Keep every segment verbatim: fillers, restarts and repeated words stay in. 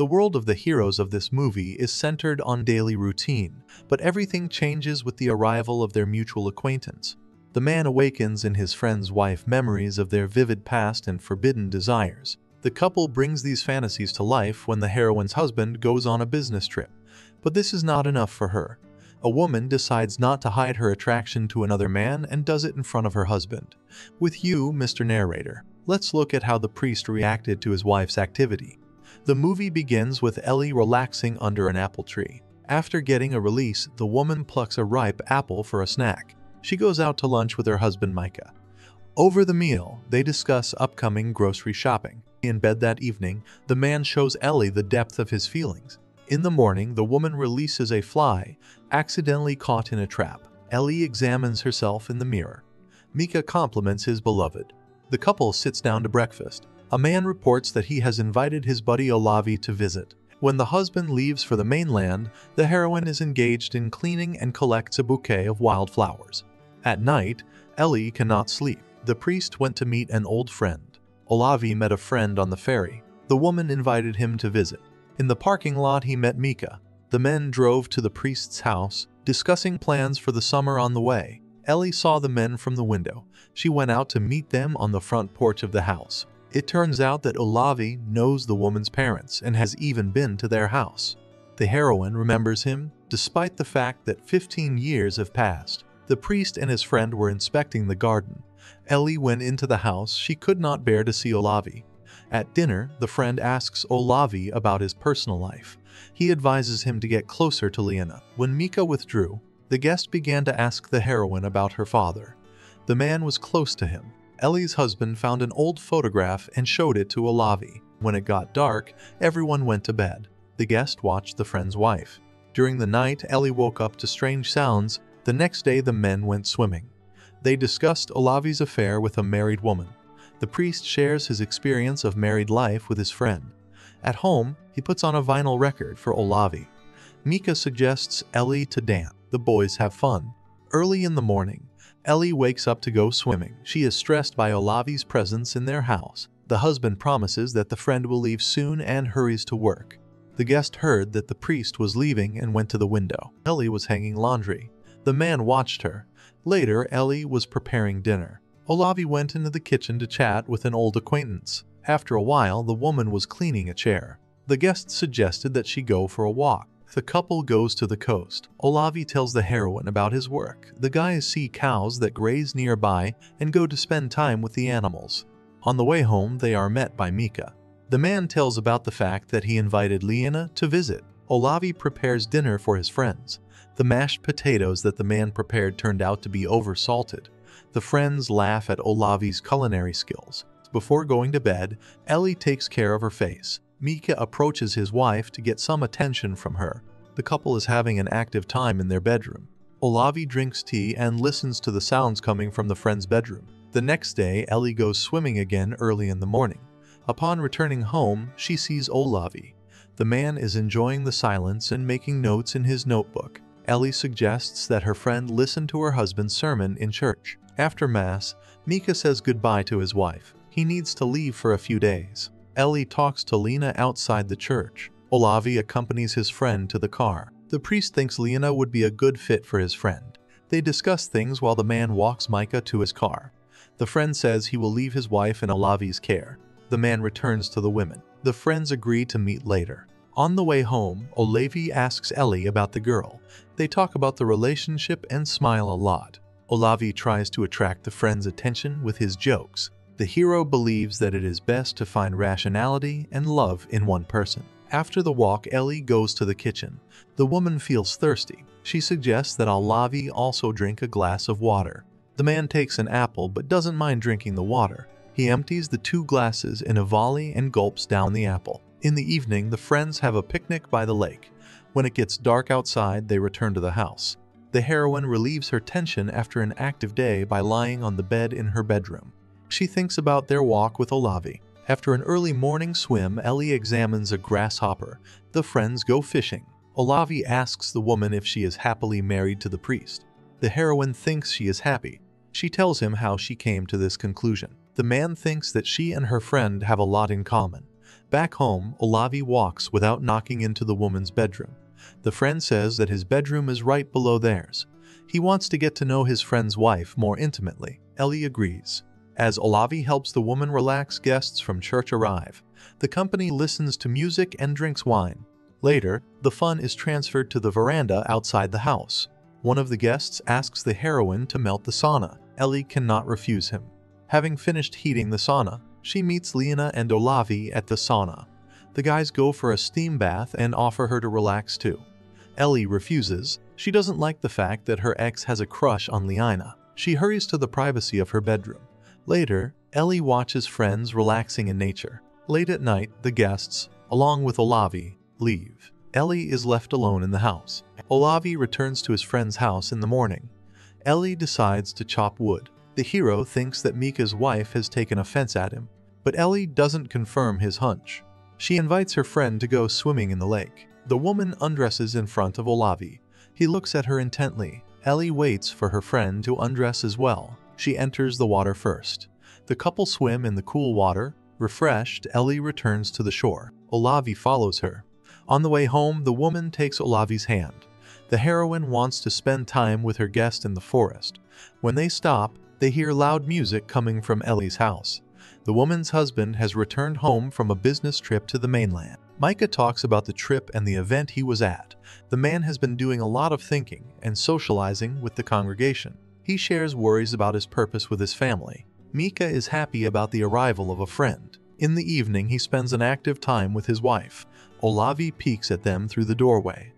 The world of the heroes of this movie is centered on daily routine, but everything changes with the arrival of their mutual acquaintance. The man awakens in his friend's wife memories of their vivid past and forbidden desires. The couple brings these fantasies to life when the heroine's husband goes on a business trip. But this is not enough for her. A woman decides not to hide her attraction to another man and does it in front of her husband. With you, Mister Narrator, let's look at how the priest reacted to his wife's activity. The movie begins with Elli relaxing under an apple tree. After getting a release, the woman plucks a ripe apple for a snack. She goes out to lunch with her husband Mika. Over the meal, they discuss upcoming grocery shopping. In bed that evening, the man shows Elli the depth of his feelings. In the morning, the woman releases a fly, accidentally caught in a trap. Elli examines herself in the mirror. Mika compliments his beloved. The couple sits down to breakfast. A man reports that he has invited his buddy Olavi to visit. When the husband leaves for the mainland, the heroine is engaged in cleaning and collects a bouquet of wildflowers. At night, Elli cannot sleep. The priest went to meet an old friend. Olavi met a friend on the ferry. The woman invited him to visit. In the parking lot, he met Mika. The men drove to the priest's house, discussing plans for the summer on the way. Elli saw the men from the window. She went out to meet them on the front porch of the house. It turns out that Olavi knows the woman's parents and has even been to their house. The heroine remembers him, despite the fact that fifteen years have passed. The priest and his friend were inspecting the garden. Elli went into the house. She could not bear to see Olavi. At dinner, the friend asks Olavi about his personal life. He advises him to get closer to Liina. When Mika withdrew, the guest began to ask the heroine about her father. The man was close to him. Elli's husband found an old photograph and showed it to Olavi. When it got dark, everyone went to bed. The guest watched the friend's wife. During the night, Elli woke up to strange sounds. The next day, the men went swimming. They discussed Olavi's affair with a married woman. The priest shares his experience of married life with his friend. At home, he puts on a vinyl record for Olavi. Mika suggests Elli to dance. The boys have fun. Early in the morning, Elli wakes up to go swimming. She is stressed by Olavi's presence in their house. The husband promises that the friend will leave soon and hurries to work. The guest heard that the priest was leaving and went to the window. Elli was hanging laundry. The man watched her. Later, Elli was preparing dinner. Olavi went into the kitchen to chat with an old acquaintance. After a while, the woman was cleaning a chair. The guest suggested that she go for a walk. The couple goes to the coast. Olavi tells the heroine about his work. The guys see cows that graze nearby and go to spend time with the animals. On the way home, they are met by Mika. The man tells about the fact that he invited Liina to visit. Olavi prepares dinner for his friends. The mashed potatoes that the man prepared turned out to be oversalted. The friends laugh at Olavi's culinary skills. Before going to bed, Elli takes care of her face. Mika approaches his wife to get some attention from her. The couple is having an active time in their bedroom. Olavi drinks tea and listens to the sounds coming from the friend's bedroom. The next day, Elli goes swimming again early in the morning. Upon returning home, she sees Olavi. The man is enjoying the silence and making notes in his notebook. Elli suggests that her friend listen to her husband's sermon in church. After mass, Mika says goodbye to his wife. He needs to leave for a few days. Elli talks to Liina outside the church. Olavi accompanies his friend to the car. The priest thinks Liina would be a good fit for his friend. They discuss things while the man walks Mika to his car. The friend says he will leave his wife in Olavi's care. The man returns to the women. The friends agree to meet later. On the way home, Olavi asks Elli about the girl. They talk about the relationship and smile a lot. Olavi tries to attract the friend's attention with his jokes. The hero believes that it is best to find rationality and love in one person. After the walk, Elli goes to the kitchen. The woman feels thirsty. She suggests that Olavi also drink a glass of water. The man takes an apple but doesn't mind drinking the water. He empties the two glasses in a volley and gulps down the apple. In the evening, the friends have a picnic by the lake. When it gets dark outside, they return to the house. The heroine relieves her tension after an active day by lying on the bed in her bedroom. She thinks about their walk with Olavi. After an early morning swim, Elli examines a grasshopper. The friends go fishing. Olavi asks the woman if she is happily married to the priest. The heroine thinks she is happy. She tells him how she came to this conclusion. The man thinks that she and her friend have a lot in common. Back home, Olavi walks without knocking into the woman's bedroom. The friend says that his bedroom is right below theirs. He wants to get to know his friend's wife more intimately. Elli agrees. As Olavi helps the woman relax, guests from church arrive. The company listens to music and drinks wine. Later, the fun is transferred to the veranda outside the house. One of the guests asks the heroine to melt the sauna. Elli cannot refuse him. Having finished heating the sauna, she meets Liina and Olavi at the sauna. The guys go for a steam bath and offer her to relax too. Elli refuses. She doesn't like the fact that her ex has a crush on Liina. She hurries to the privacy of her bedroom. Later, Elli watches friends relaxing in nature. Late at night, the guests, along with Olavi, leave. Elli is left alone in the house. Olavi returns to his friend's house in the morning. Elli decides to chop wood. The hero thinks that Mika's wife has taken offense at him, but Elli doesn't confirm his hunch. She invites her friend to go swimming in the lake. The woman undresses in front of Olavi. He looks at her intently. Elli waits for her friend to undress as well. She enters the water first. The couple swim in the cool water. Refreshed, Elli returns to the shore. Olavi follows her. On the way home, the woman takes Olavi's hand. The heroine wants to spend time with her guest in the forest. When they stop, they hear loud music coming from Elli's house. The woman's husband has returned home from a business trip to the mainland. Mika talks about the trip and the event he was at. The man has been doing a lot of thinking and socializing with the congregation. He shares worries about his purpose with his family. Mika is happy about the arrival of a friend. In the evening, he spends an active time with his wife. Olavi peeks at them through the doorway.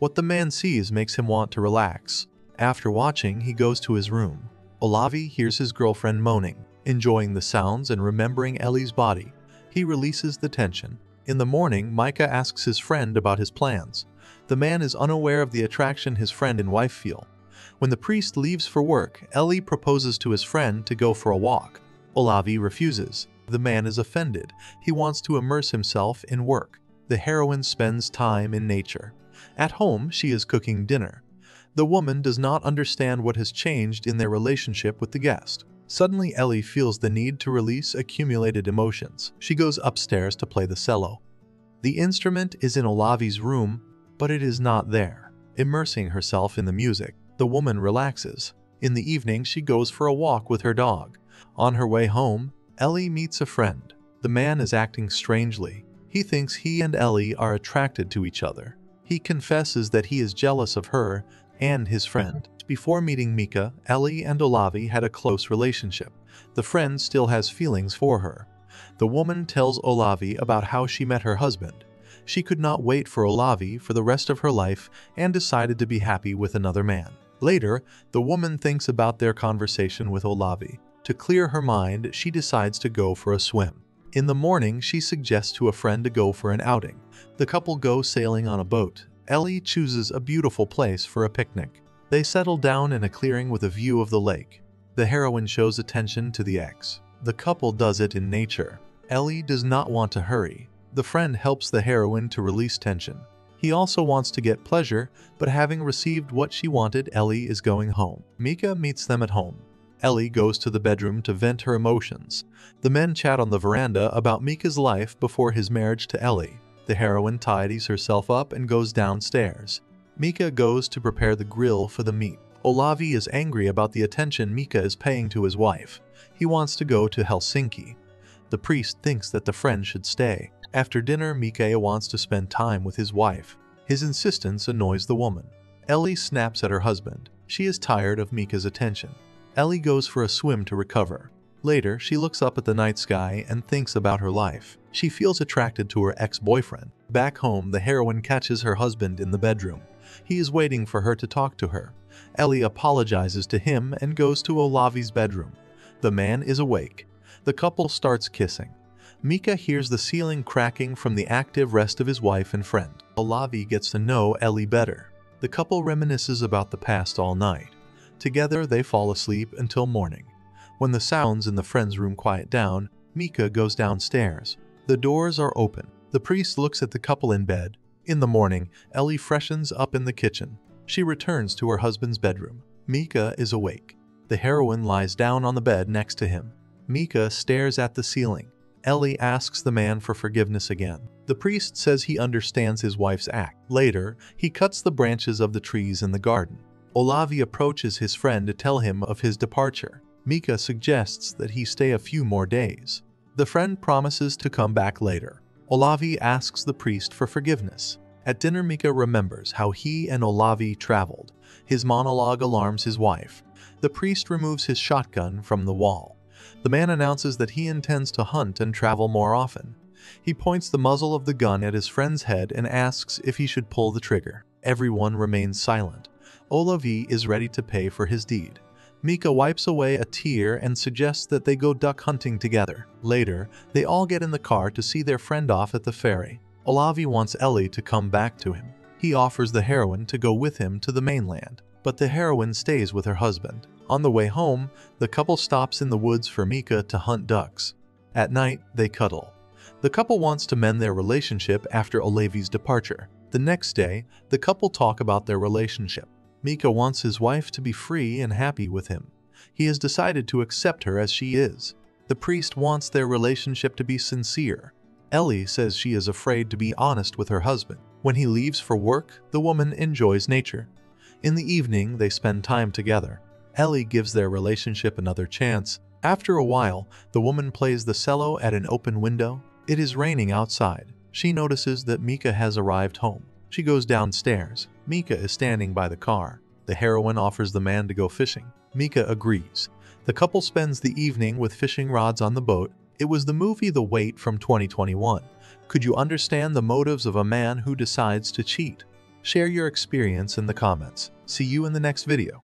What the man sees makes him want to relax. After watching, he goes to his room. Olavi hears his girlfriend moaning. Enjoying the sounds and remembering Elli's body, he releases the tension. In the morning, Mika asks his friend about his plans. The man is unaware of the attraction his friend and wife feel. When the priest leaves for work, Elli proposes to his friend to go for a walk. Olavi refuses. The man is offended. He wants to immerse himself in work. The heroine spends time in nature. At home, she is cooking dinner. The woman does not understand what has changed in their relationship with the guest. Suddenly, Elli feels the need to release accumulated emotions. She goes upstairs to play the cello. The instrument is in Olavi's room, but it is not there. Immersing herself in the music, the woman relaxes. In the evening, she goes for a walk with her dog. On her way home, Elli meets a friend. The man is acting strangely. He thinks he and Elli are attracted to each other. He confesses that he is jealous of her and his friend. Before meeting Mika, Elli and Olavi had a close relationship. The friend still has feelings for her. The woman tells Olavi about how she met her husband. She could not wait for Olavi for the rest of her life and decided to be happy with another man. Later, the woman thinks about their conversation with Olavi. To clear her mind, she decides to go for a swim. In the morning, she suggests to a friend to go for an outing. The couple go sailing on a boat. Elli chooses a beautiful place for a picnic. They settle down in a clearing with a view of the lake. The heroine shows attention to the ex. The couple does it in nature. Elli does not want to hurry. The friend helps the heroine to release tension. He also wants to get pleasure, but having received what she wanted, Elli is going home. Mika meets them at home. Elli goes to the bedroom to vent her emotions. The men chat on the veranda about Mika's life before his marriage to Elli. The heroine tidies herself up and goes downstairs. Mika goes to prepare the grill for the meat. Olavi is angry about the attention Mika is paying to his wife. He wants to go to Helsinki. The priest thinks that the friend should stay. After dinner, Mika wants to spend time with his wife. His insistence annoys the woman. Elli snaps at her husband. She is tired of Mika's attention. Elli goes for a swim to recover. Later, she looks up at the night sky and thinks about her life. She feels attracted to her ex-boyfriend. Back home, the heroine catches her husband in the bedroom. He is waiting for her to talk to her. Elli apologizes to him and goes to Olavi's bedroom. The man is awake. The couple starts kissing. Mika hears the ceiling cracking from the active rest of his wife and friend. Olavi gets to know Elli better. The couple reminisces about the past all night. Together they fall asleep until morning. When the sounds in the friend's room quiet down, Mika goes downstairs. The doors are open. The priest looks at the couple in bed. In the morning, Elli freshens up in the kitchen. She returns to her husband's bedroom. Mika is awake. The heroine lies down on the bed next to him. Mika stares at the ceiling. Elli asks the man for forgiveness again. The priest says he understands his wife's act. Later, he cuts the branches of the trees in the garden. Olavi approaches his friend to tell him of his departure. Mika suggests that he stay a few more days. The friend promises to come back later. Olavi asks the priest for forgiveness. At dinner, Mika remembers how he and Olavi traveled. His monologue alarms his wife. The priest removes his shotgun from the wall. The man announces that he intends to hunt and travel more often. He points the muzzle of the gun at his friend's head and asks if he should pull the trigger. Everyone remains silent. Olavi is ready to pay for his deed. Mika wipes away a tear and suggests that they go duck hunting together. Later, they all get in the car to see their friend off at the ferry. Olavi wants Elli to come back to him. He offers the heroine to go with him to the mainland, but the heroine stays with her husband. On the way home, the couple stops in the woods for Mika to hunt ducks. At night, they cuddle. The couple wants to mend their relationship after Olavi's departure. The next day, the couple talk about their relationship. Mika wants his wife to be free and happy with him. He has decided to accept her as she is. The priest wants their relationship to be sincere. Elli says she is afraid to be honest with her husband. When he leaves for work, the woman enjoys nature. In the evening, they spend time together. Elli gives their relationship another chance. After a while, the woman plays the cello at an open window. It is raining outside. She notices that Mika has arrived home. She goes downstairs. Mika is standing by the car. The heroine offers the man to go fishing. Mika agrees. The couple spends the evening with fishing rods on the boat. It was the movie The Wait from twenty twenty-one. Could you understand the motives of a man who decides to cheat? Share your experience in the comments. See you in the next video.